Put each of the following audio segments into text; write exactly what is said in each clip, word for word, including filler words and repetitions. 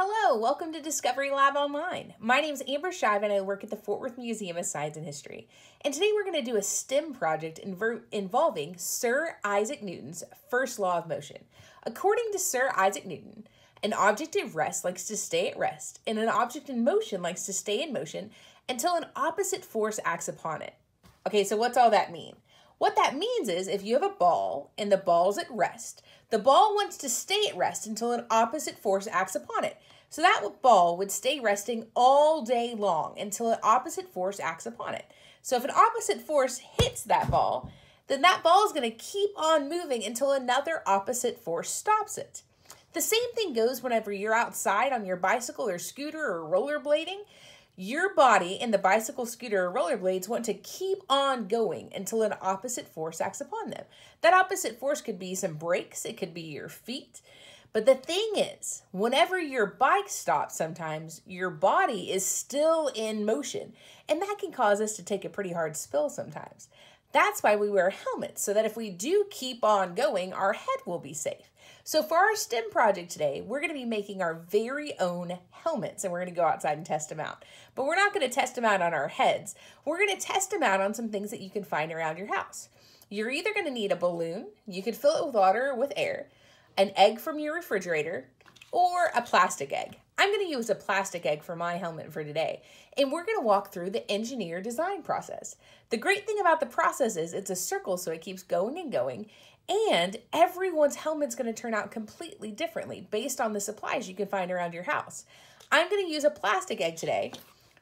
Hello, welcome to Discovery Lab Online. My name is Amber Shive and I work at the Fort Worth Museum of Science and History. And today we're going to do a STEM project involving Sir Isaac Newton's first law of motion. According to Sir Isaac Newton, an object at rest likes to stay at rest, and an object in motion likes to stay in motion until an opposite force acts upon it. Okay, so what's all that mean? What that means is if you have a ball and the ball's at rest, the ball wants to stay at rest until an opposite force acts upon it. So that ball would stay resting all day long until an opposite force acts upon it. So if an opposite force hits that ball, then that ball is going to keep on moving until another opposite force stops it. The same thing goes whenever you're outside on your bicycle or scooter or rollerblading. Your body and the bicycle, scooter, or rollerblades want to keep on going until an opposite force acts upon them. That opposite force could be some brakes, it could be your feet. But the thing is, whenever your bike stops sometimes, your body is still in motion. And that can cause us to take a pretty hard spill sometimes. That's why we wear helmets, so that if we do keep on going, our head will be safe. So for our STEM project today, we're going to be making our very own helmets, and we're going to go outside and test them out. But we're not going to test them out on our heads. We're going to test them out on some things that you can find around your house. You're either going to need a balloon, you could fill it with water or with air, an egg from your refrigerator, or a plastic egg. I'm going to use a plastic egg for my helmet for today, and we're going to walk through the engineer design process. The great thing about the process is it's a circle, so it keeps going and going, and everyone's helmet's going to turn out completely differently based on the supplies you can find around your house. I'm going to use a plastic egg today,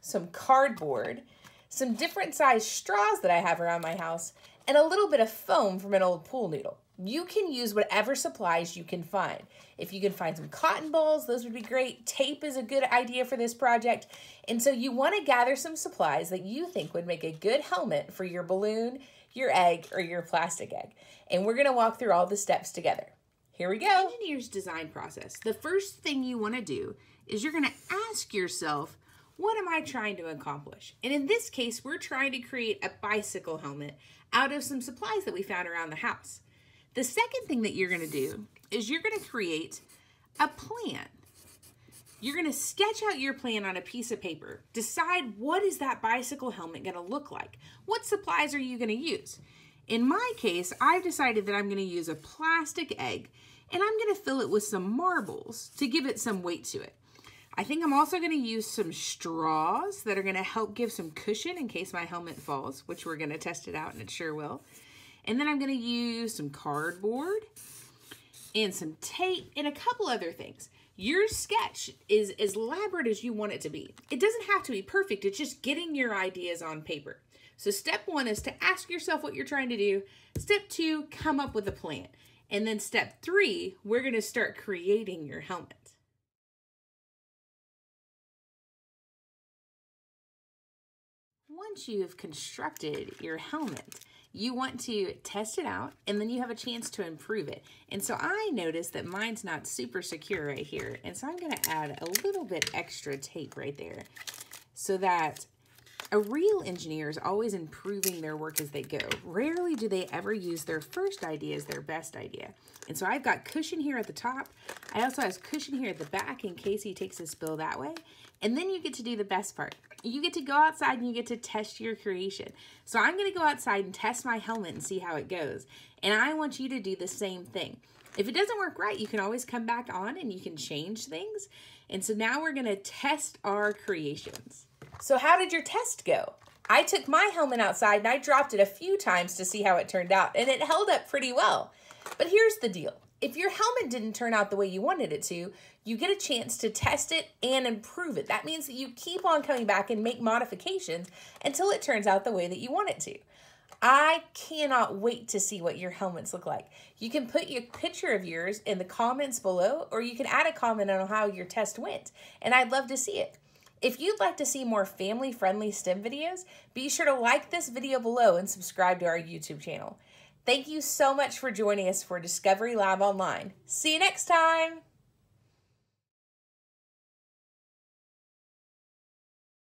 some cardboard, some different size straws that I have around my house, and a little bit of foam from an old pool noodle. You can use whatever supplies you can find. If you can find some cotton balls, those would be great. Tape is a good idea for this project. And so you want to gather some supplies that you think would make a good helmet for your balloon, your egg, or your plastic egg. And we're going to walk through all the steps together. Here we go. Engineer's design process. The first thing you want to do is you're going to ask yourself, what am I trying to accomplish? And in this case, we're trying to create a bicycle helmet out of some supplies that we found around the house. The second thing that you're going to do is you're going to create a plan. You're going to sketch out your plan on a piece of paper. Decide what is that bicycle helmet going to look like? What supplies are you going to use? In my case, I've decided that I'm going to use a plastic egg, and I'm going to fill it with some marbles to give it some weight to it. I think I'm also going to use some straws that are going to help give some cushion in case my helmet falls, which we're going to test it out, and it sure will. And then I'm going to use some cardboard and some tape and a couple other things. Your sketch is as elaborate as you want it to be. It doesn't have to be perfect. It's just getting your ideas on paper. So step one is to ask yourself what you're trying to do. Step two, come up with a plan. And then step three, we're going to start creating your helmet. Once you've constructed your helmet, you want to test it out, and then you have a chance to improve it. And so I noticed that mine's not super secure right here. And so I'm going to add a little bit extra tape right there so that a real engineer is always improving their work as they go. Rarely do they ever use their first idea as their best idea. And so I've got cushion here at the top. I also have cushion here at the back in case he takes a spill that way. And then you get to do the best part. You get to go outside and you get to test your creation. So I'm going to go outside and test my helmet and see how it goes. And I want you to do the same thing. If it doesn't work right, you can always come back on and you can change things. And so now we're going to test our creations. So how did your test go? I took my helmet outside and I dropped it a few times to see how it turned out, and it held up pretty well. But here's the deal. If your helmet didn't turn out the way you wanted it to, you get a chance to test it and improve it. That means that you keep on coming back and make modifications until it turns out the way that you want it to. I cannot wait to see what your helmets look like. You can put your picture of yours in the comments below, or you can add a comment on how your test went, and I'd love to see it. If you'd like to see more family-friendly STEM videos, be sure to like this video below and subscribe to our YouTube channel. Thank you so much for joining us for Discovery Lab Online. See you next time!